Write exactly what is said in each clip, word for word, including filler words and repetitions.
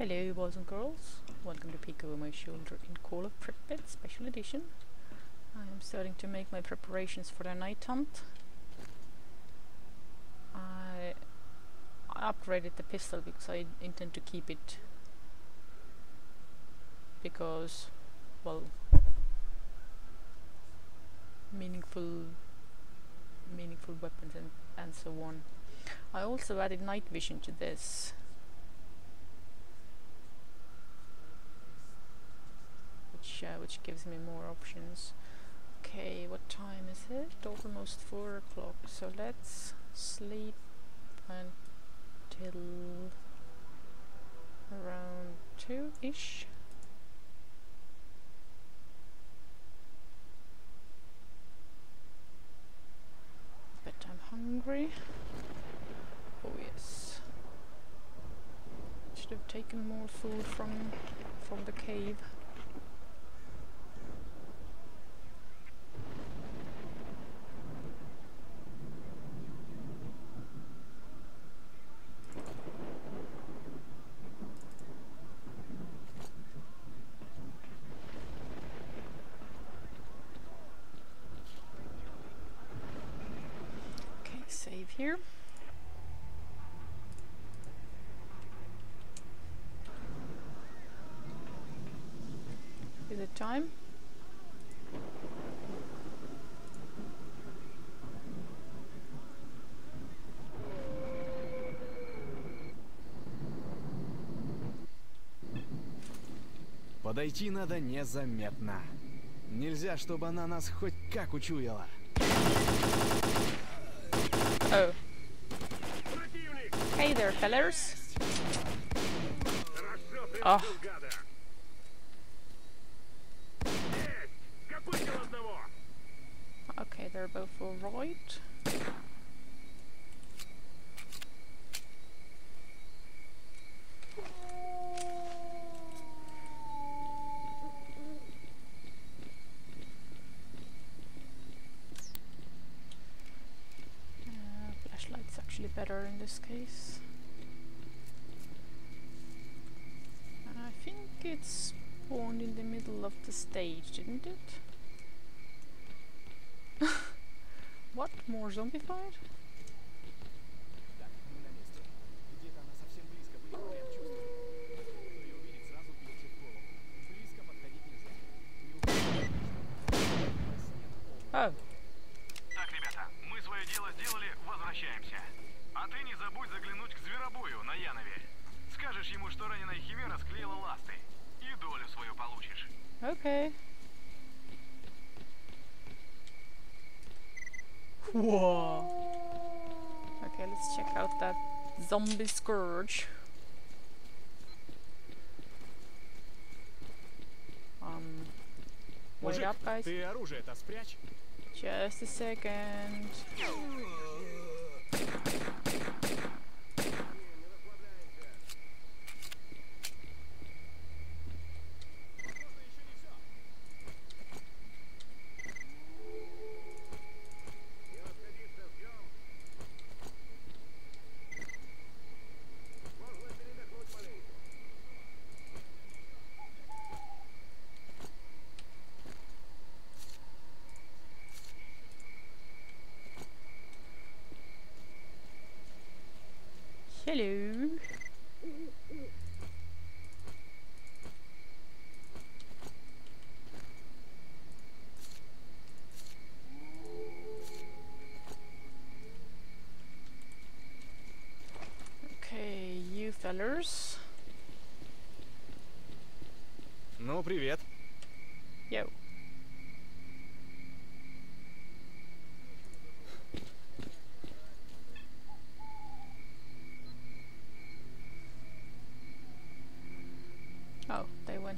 Hello boys and girls, welcome to Peek Over My Shoulder in Call of Pripyat Special Edition. I am starting to make my preparations for the night hunt. I upgraded the pistol because I intend to keep it. Because, well, meaningful, meaningful weapons and, and so on. I also added night vision to this. Uh, which gives me more options. Okay, what time is it? Almost four o'clock. So let's sleep until around two-ish. But I'm hungry. Oh yes. Should have taken more food from from the cave. Here. Is it time? Подойти надо незаметно. Нельзя, чтобы она нас хоть как учуяла. Oh. Hey there, fellas. Oh. Okay, they're both all right. Better in this case, and I think it spawned in the middle of the stage, didn't it? What? More zombified? Oh. А ты не забудь заглянуть к зверобою на Янове. Скажешь ему, что раненая химера склеила ласты. И долю свою получишь. Окей. Whoa. Okay, let's check out that zombie scourge. Um, wait up, guys. Ты оружие-то спрячь. Just a second. Hello. Okay, you fellers. Ну, привет. Yo.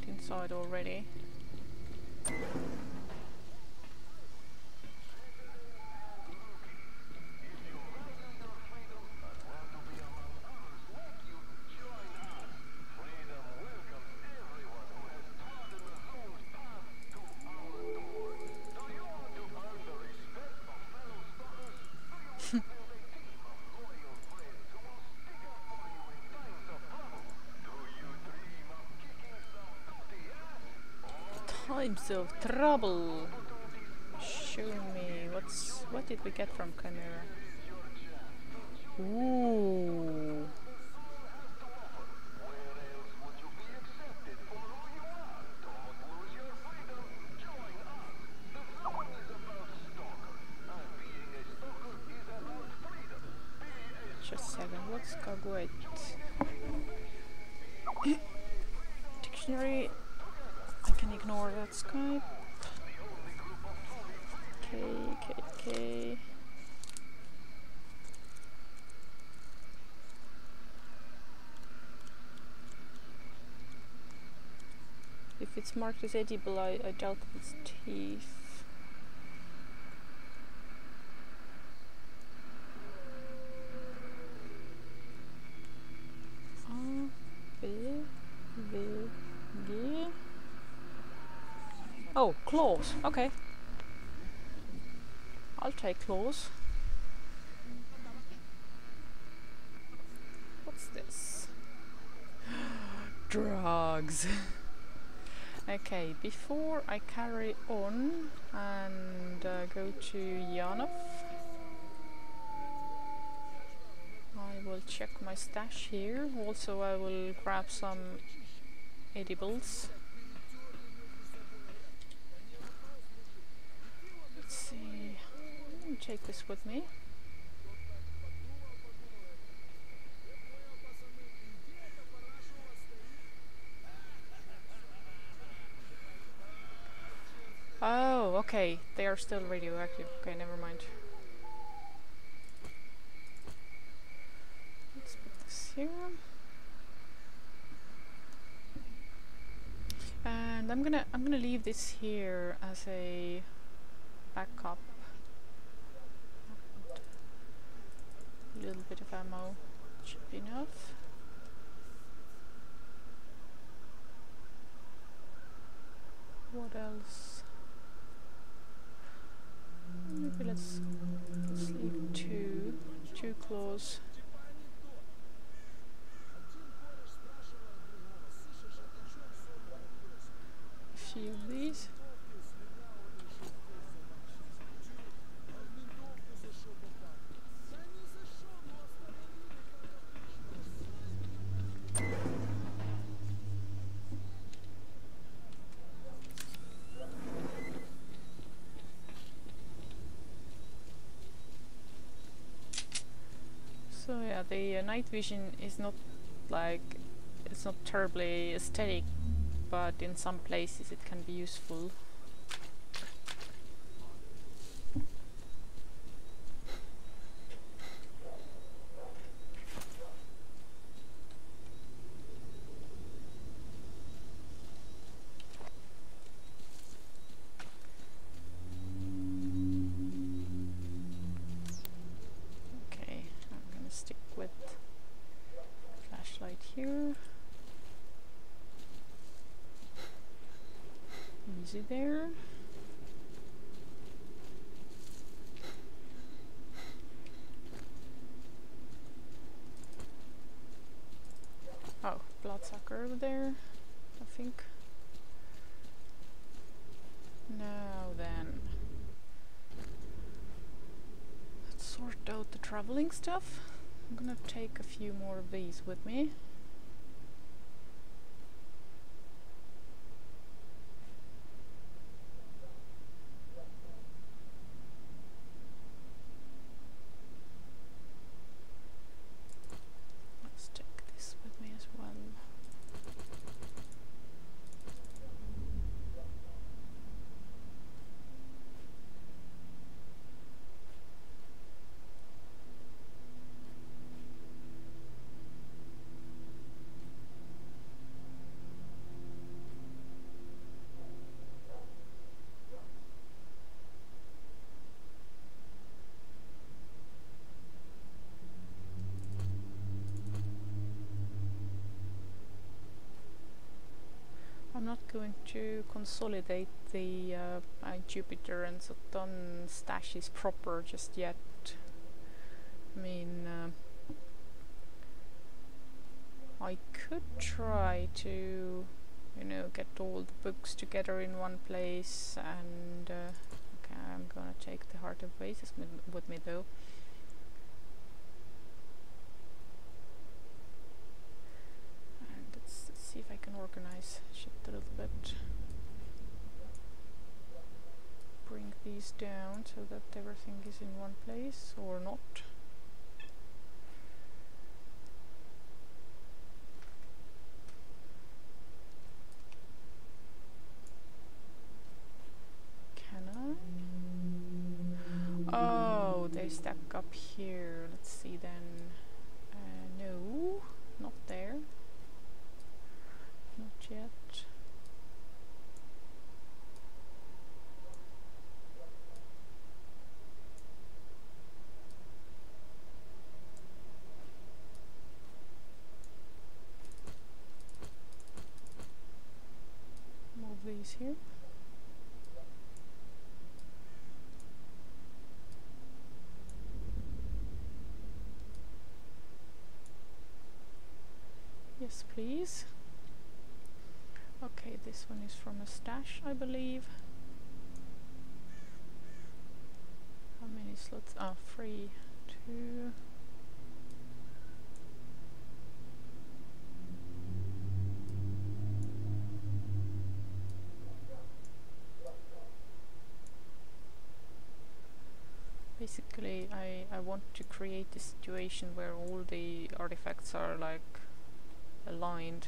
Inside already. times of trouble. Show me what's what did we get from camera? Ooh. Just a second, what's Kagoet? Dictionary. I can ignore that Skype. K, K, K. If it's marked as edible, I, I doubt it's teeth. A, B, B, D. Oh, claws. Okay. I'll take claws. What's this? Drugs. Okay, before I carry on and uh, go to Yanov, I will check my stash here. Also, I will grab some edibles. Let's see. Let me take this with me. Oh, okay. They are still radioactive. Okay, never mind. Let's put this here. And I'm gonna I'm gonna leave this here as a backup. A little bit of ammo should be enough. What else? Maybe let's, let's leave two, two claws. A few of these. So yeah, the uh, night vision is not like it's not terribly aesthetic, but in some places it can be useful. There. Oh, bloodsucker over there, I think. Now then, let's sort out the traveling stuff. I'm gonna take a few more of these with me. I'm not going to consolidate the uh, uh, Jupiter and Saturn stashes proper just yet. I mean, uh, I could try to you know, get all the books together in one place. And uh, okay, I'm gonna take the Heart of Oasis with me though. And let's, let's see if I can organize shit a little bit. Bring these down so that everything is in one place, or not. Can I? Oh, they stack up here. Let's see then. Uh, no, not there. Not yet. Here. Yes, please. Okay, this one is from a stash, I believe. How many slots? Ah, three, two. Basically, I, I want to create a situation where all the artifacts are like aligned.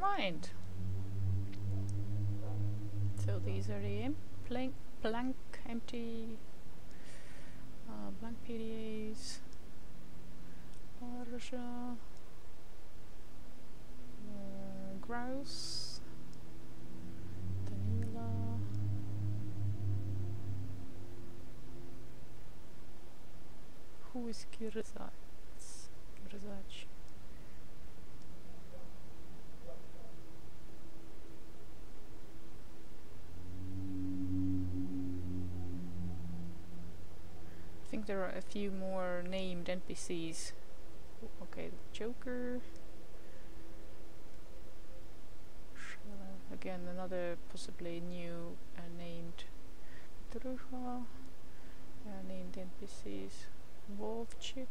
Mind. So these are the em blank, blank empty uh, blank P D As. Arja, uh, Grouse, Danila. Who is Kirzaj? Kirzaj. There are a few more named N P Cs. Okay, the Joker. Uh, again, another possibly new uh, named Druva. Uh, named N P Cs. Wolfchick.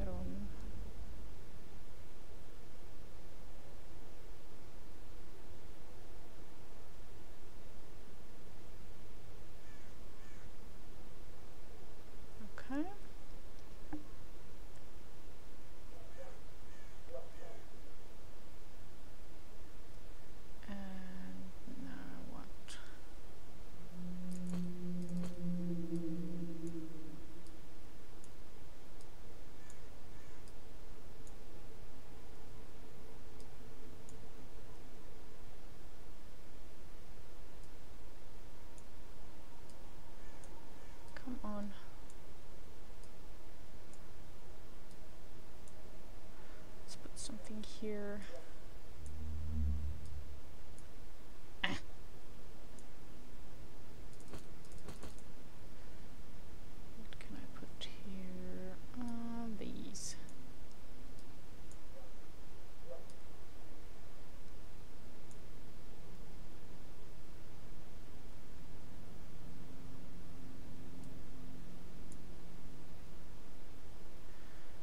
Iron. Something here. Ah. What can I put here? Uh, these.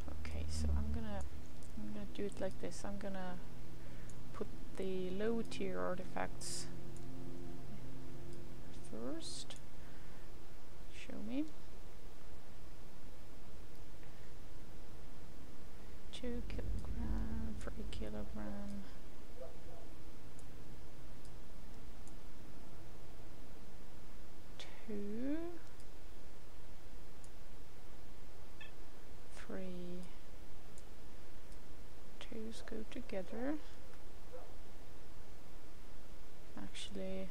Okay, so I'm gonna do it like this. I'm gonna put the low tier artifacts first, together. Actually,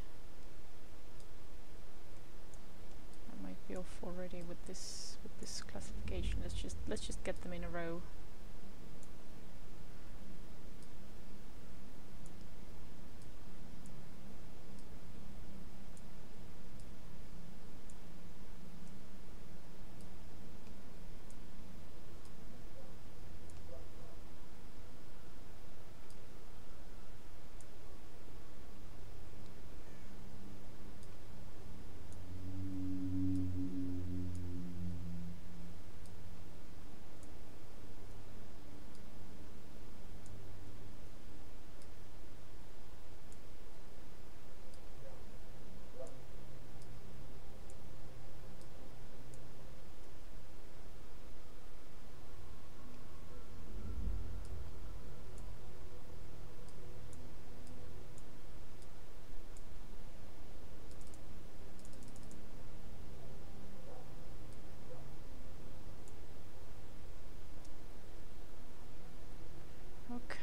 I might be off already with this with this classification. Let's just let's just get them in a row.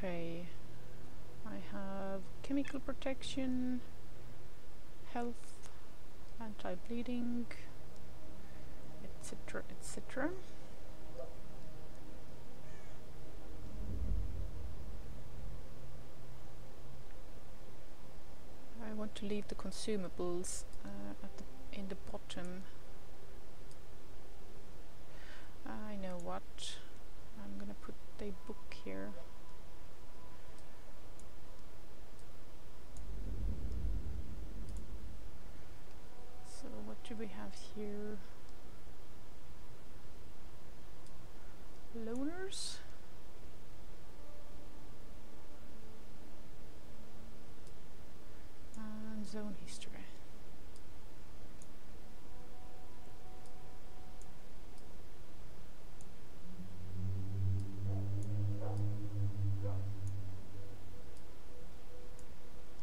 Okay, I have chemical protection, health, anti-bleeding, et cetera, et cetera. I want to leave the consumables uh, at the in the bottom. I know what, I'm gonna put the book here. Do we have here loners? And zone history.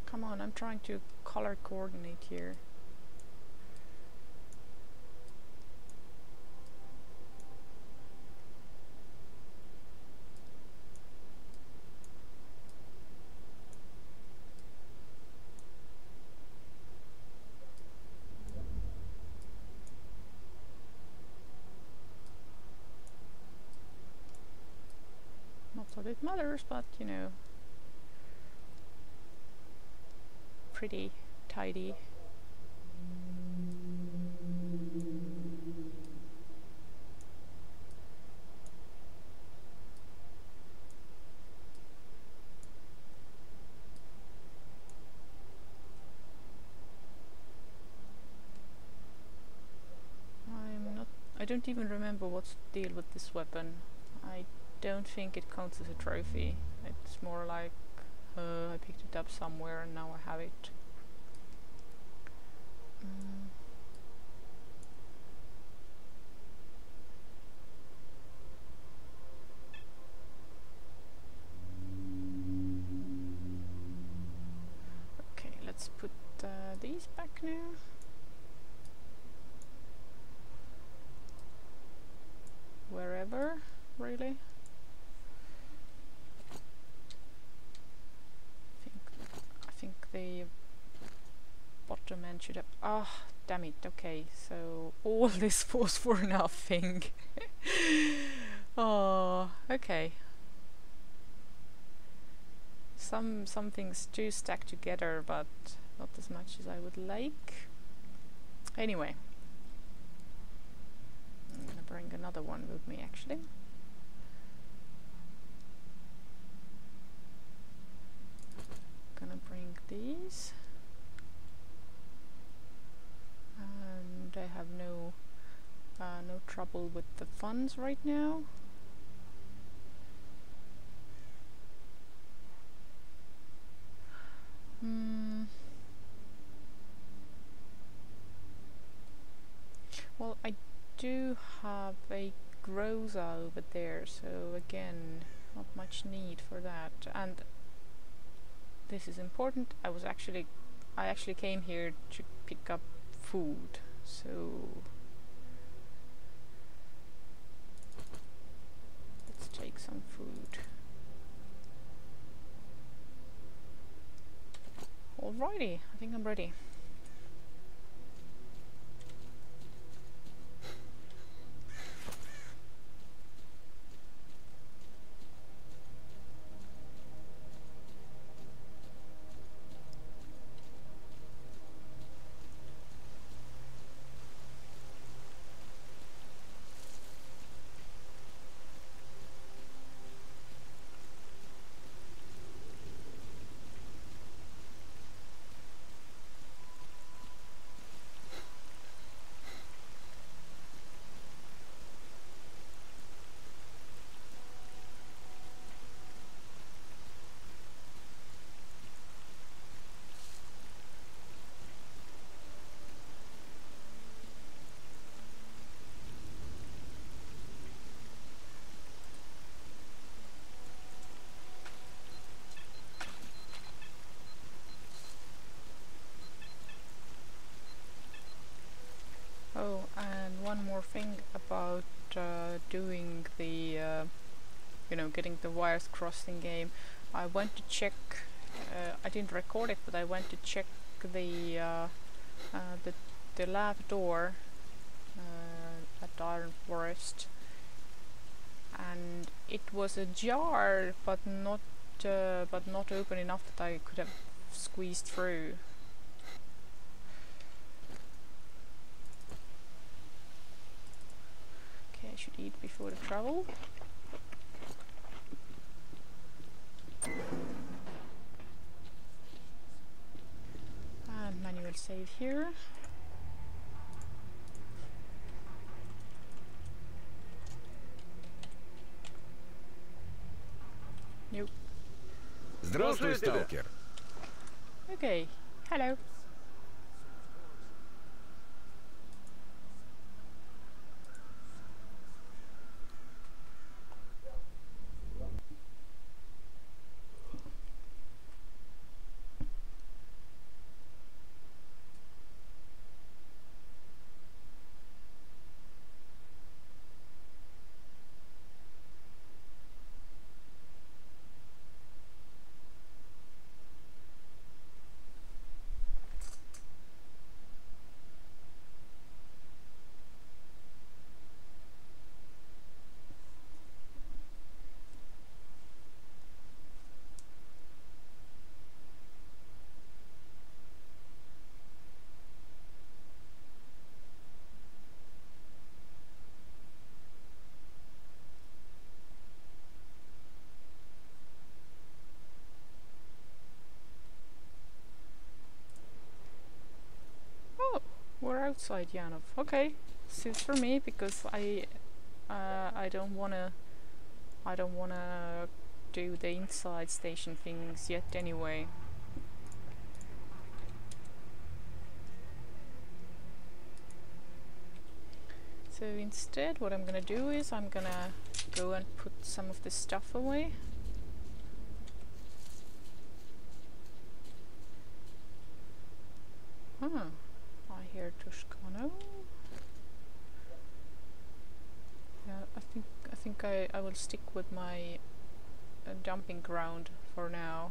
Come on, I'm trying to color coordinate here. It matters, but you know, pretty tidy. I'm not, I don't even remember what's the deal with this weapon. I don't think it counts as a trophy. It's more like uh, I picked it up somewhere and now I have it. Mm. Okay, let's put uh, these back now. Wherever, really. The bottom end should have. Ah, oh, damn it. Okay, so all this was for nothing. Oh, okay. Some some things do stack together, but not as much as I would like. Anyway, I'm gonna bring another one with me actually. Gonna bring these, and I have no uh, no trouble with the funds right now. Mm. Well, I do have a Groza over there, so again, not much need for that. And this is important. I was actually, I actually came here to pick up food, so let's take some food. Alrighty, I think I'm ready. One more thing about uh, doing the, uh, you know, getting the wires crossed in game. I went to check, uh, I didn't record it, but I went to check the uh, uh, the, the lab door uh, at Iron Forest, and it was ajar, but not uh, but not open enough that I could have squeezed through. I should eat before the travel. And manual save here. Nope. Здравствуй, сталкер. Okay, hello. Outside Yanov. Okay, this is for me because I uh, I don't wanna I don't wanna do the inside station things yet anyway. So instead, what I'm gonna do is I'm gonna go and put some of this stuff away. Huh. Here, Toshcano. Yeah, I think I think I I will stick with my uh, dumping ground for now,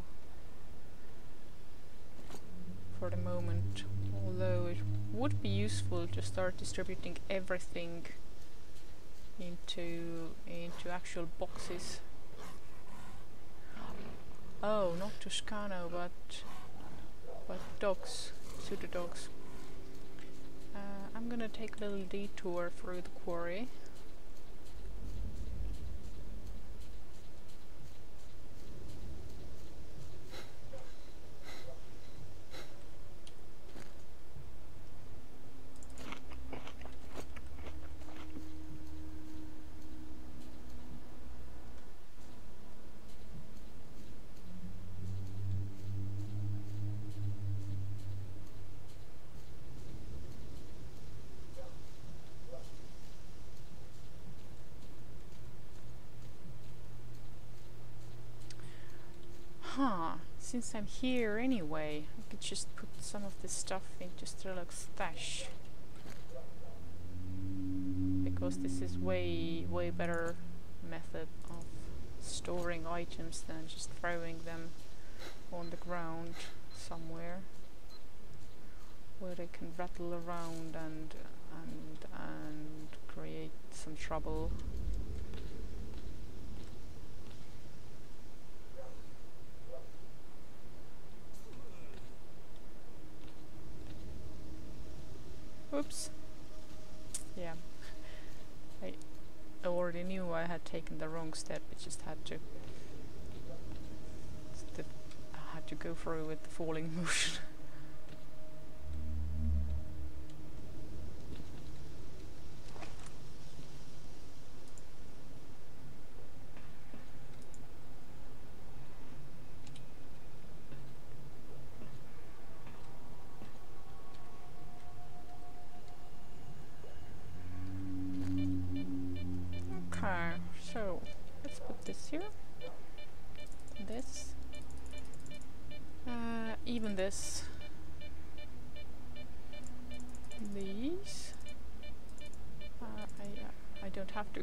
for the moment. Although it would be useful to start distributing everything into into actual boxes. Oh, not Toshcano, but but dogs, pseudo dogs. I'm gonna take a little detour through the quarry. Since I'm here anyway, I could just put some of this stuff in just a little stash, because this is way, way better method of storing items than just throwing them on the ground. somewhere where they can rattle around and and and create some trouble. Oops. Yeah. I already knew I had taken the wrong step, it just had to I had to go through with the falling motion.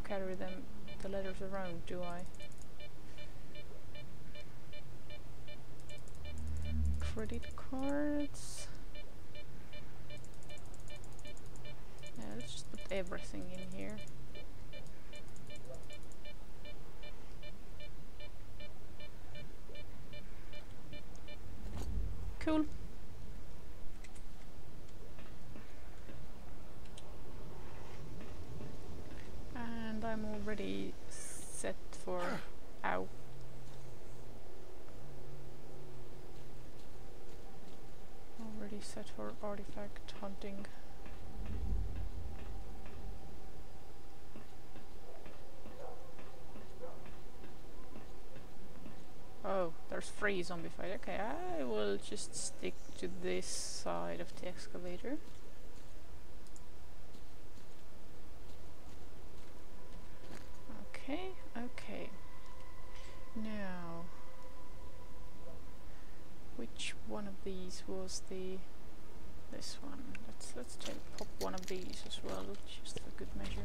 Carry them, the letters around, do I? Credit cards. Yeah, let's just put everything in here. Cool. I'm already set for ow. Already set for artifact hunting. Oh, there's three zombie fight. Okay, I will just stick to this side of the excavator. Okay, now, which one of these was the, this one, let's, let's take, pop one of these as well, just for good measure.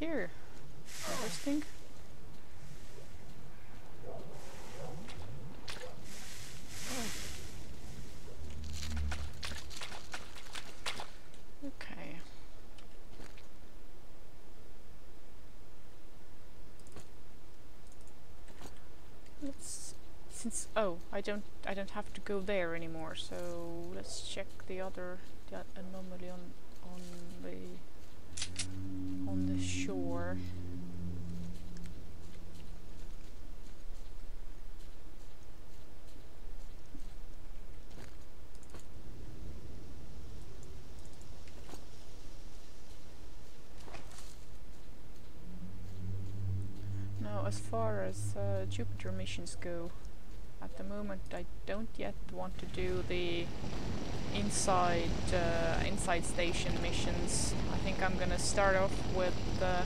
Here. Interesting. Okay. Let's since oh, I don't I don't have to go there anymore, so let's check the other the anomaly on on the on the shore. Now, as far as uh, Jupiter missions go, at the moment I don't yet want to do the inside uh, inside station missions. I think I'm gonna start off with uh,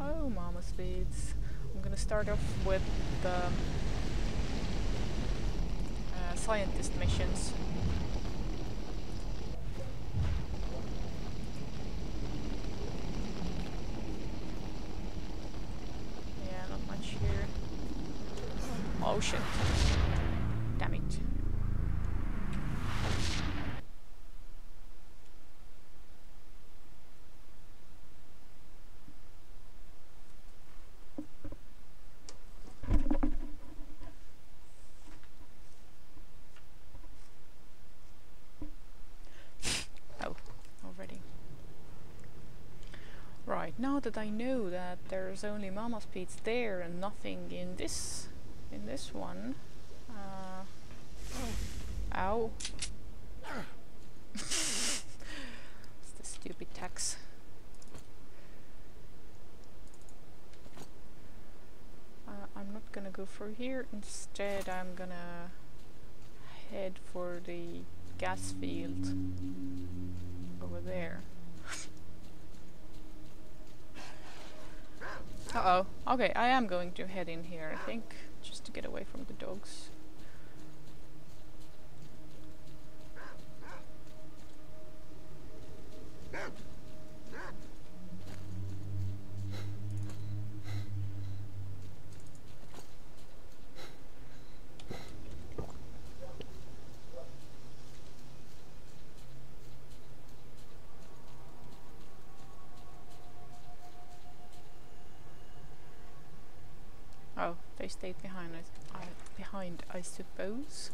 oh mama speeds I'm gonna start off with the um, uh, scientist missions. Oh shit. Damn it. Oh, already. Right, now that I know that there's only mammoth peats there and nothing in this in this one. Uh, ow. It's the stupid tax. Uh, I'm not gonna go through here. Instead, I'm gonna head for the gas field over there. Uh oh. Okay, I am going to head in here, I think, just to get away from the dogs. They stayed behind, I, I, behind, I suppose.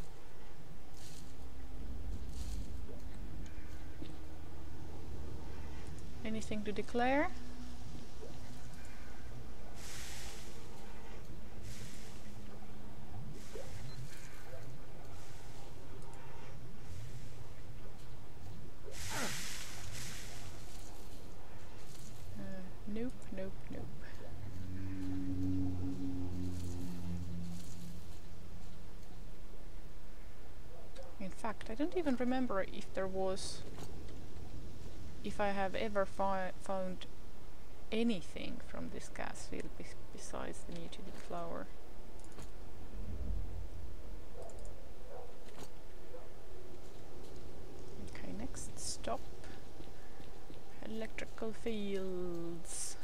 Anything to declare? Uh, nope, nope, nope. In fact, I don't even remember if there was, if I have ever fi found anything from this gas field be besides the mutated flower. Okay, next stop, electrical fields.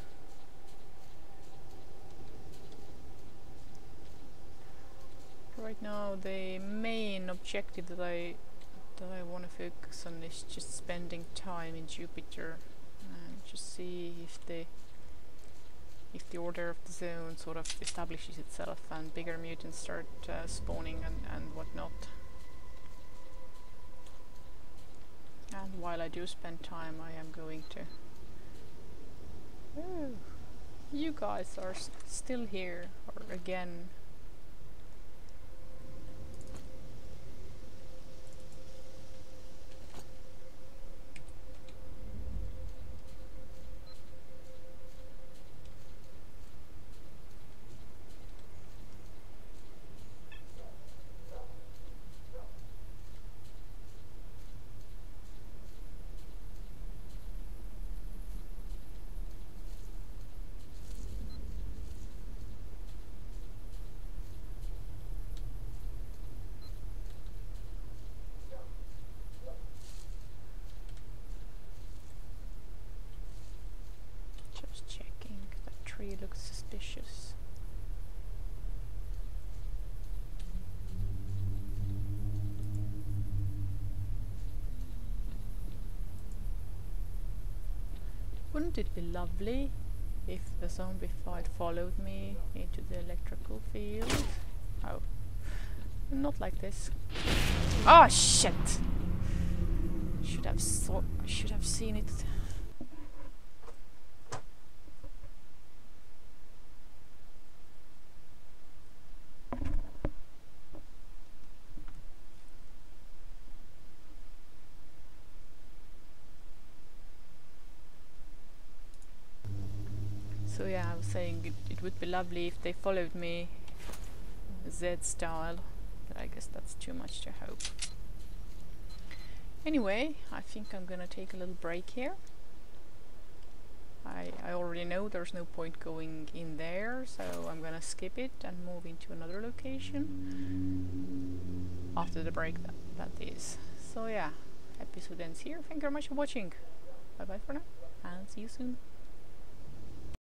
Right now, the main objective that I that I want to focus on is just spending time in Jupiter and just see if the if the order of the zone sort of establishes itself and bigger mutants start uh, spawning and and whatnot. And while I do spend time, I am going to. Ooh, you guys are s still here or again. Tree looks suspicious. Wouldn't it be lovely if the zombie fight followed me into the electrical field? Oh, not like this. Ah, shit! Should have saw. Should have seen it. So yeah, I was saying it, it would be lovely if they followed me Z-style, but I guess that's too much to hope. Anyway, I think I'm gonna take a little break here. I, I already know there's no point going in there, so I'm gonna skip it and move into another location after the break that, that is. So yeah, episode ends here. Thank you very much for watching. Bye bye for now, and see you soon.